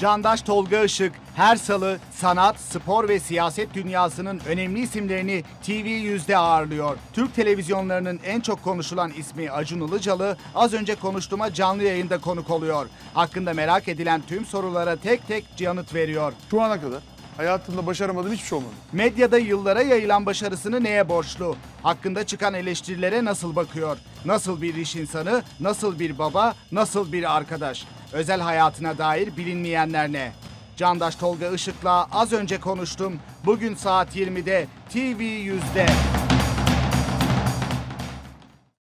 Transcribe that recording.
Candaş Tolga Işık her salı sanat, spor ve siyaset dünyasının önemli isimlerini TV 100'de ağırlıyor. Türk televizyonlarının en çok konuşulan ismi Acun Ilıcalı az önce konuştuğuma canlı yayında konuk oluyor. Hakkında merak edilen tüm sorulara tek tek yanıt veriyor. Şu ana kadar hayatımda başaramadığım hiçbir şey olmadı. Medyada yıllara yayılan başarısını neye borçlu? Hakkında çıkan eleştirilere nasıl bakıyor? Nasıl bir iş insanı, nasıl bir baba, nasıl bir arkadaş? Özel hayatına dair bilinmeyenler ne? Candaş Tolga Işık'la az önce konuştum. Bugün saat 20'de TV 100'de.